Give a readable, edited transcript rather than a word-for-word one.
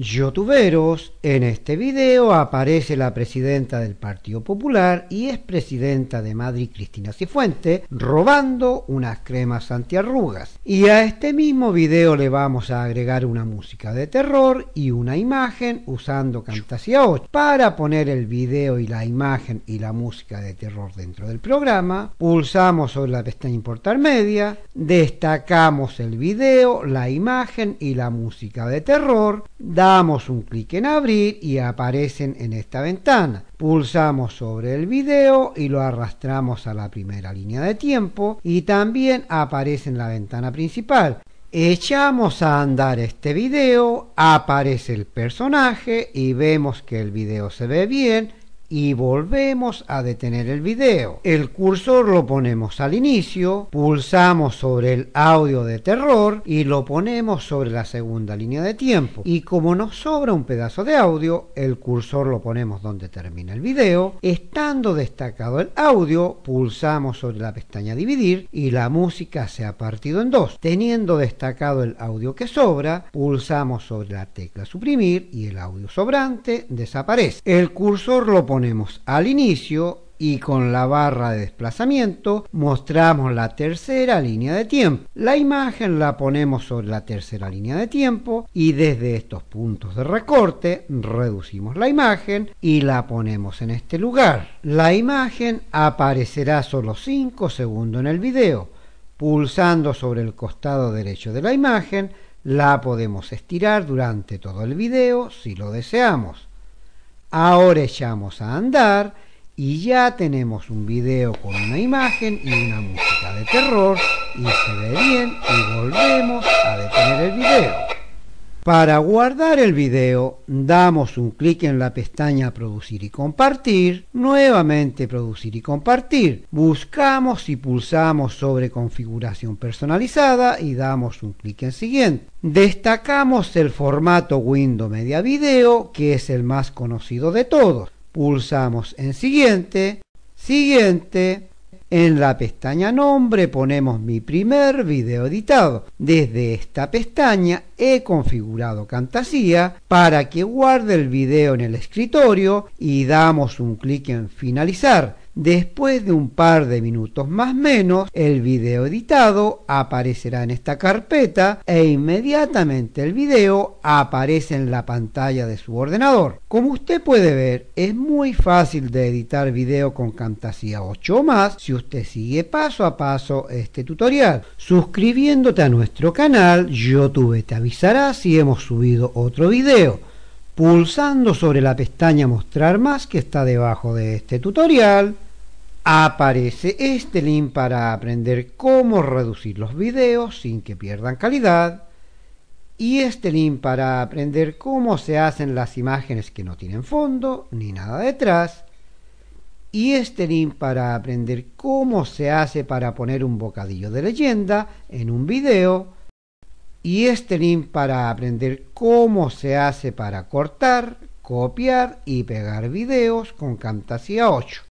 Youtuberos, en este video aparece la presidenta del Partido Popular y expresidenta de Madrid, Cristina Cifuentes, robando unas cremas antiarrugas. Y a este mismo video le vamos a agregar una música de terror y una imagen usando Camtasia 8. Para poner el video y la imagen y la música de terror dentro del programa, pulsamos sobre la pestaña Importar Media, destacamos el video, la imagen y la música de terror, damos un clic en abrir y aparecen en esta ventana. Pulsamos sobre el video y lo arrastramos a la primera línea de tiempo y también aparece en la ventana principal. Echamos a andar este video, aparece el personaje y vemos que el video se ve bien y volvemos a detener el video. El cursor lo ponemos al inicio, pulsamos sobre el audio de terror y lo ponemos sobre la segunda línea de tiempo. Y como nos sobra un pedazo de audio, el cursor lo ponemos donde termina el video. Estando destacado el audio, pulsamos sobre la pestaña Dividir y la música se ha partido en dos. Teniendo destacado el audio que sobra, pulsamos sobre la tecla Suprimir y el audio sobrante desaparece. El cursor lo ponemos al inicio y con la barra de desplazamiento mostramos la tercera línea de tiempo. La imagen la ponemos sobre la tercera línea de tiempo y desde estos puntos de recorte reducimos la imagen y la ponemos en este lugar. La imagen aparecerá solo 5 segundos en el video. Pulsando sobre el costado derecho de la imagen, la podemos estirar durante todo el video si lo deseamos. Ahora echamos a andar y ya tenemos un video con una imagen y una música de terror y se ve bien y volvemos a detener el video. Para guardar el video damos un clic en la pestaña Producir y Compartir, nuevamente Producir y Compartir, buscamos y pulsamos sobre Configuración Personalizada y damos un clic en Siguiente. Destacamos el formato Windows Media Video, que es el más conocido de todos. Pulsamos en Siguiente, Siguiente. En la pestaña Nombre ponemos Mi primer video editado. Desde esta pestaña he configurado Camtasia para que guarde el video en el escritorio y damos un clic en Finalizar. Después de un par de minutos más menos, el video editado aparecerá en esta carpeta e inmediatamente el video aparece en la pantalla de su ordenador. Como usted puede ver, es muy fácil de editar video con Camtasia 8 o más si usted sigue paso a paso este tutorial. Suscribiéndote a nuestro canal, YouTube te avisará si hemos subido otro video. Pulsando sobre la pestaña Mostrar más, que está debajo de este tutorial, aparece este link para aprender cómo reducir los videos sin que pierdan calidad y este link para aprender cómo se hacen las imágenes que no tienen fondo ni nada detrás y este link para aprender cómo se hace para poner un bocadillo de leyenda en un video y este link para aprender cómo se hace para cortar, copiar y pegar videos con Camtasia 8.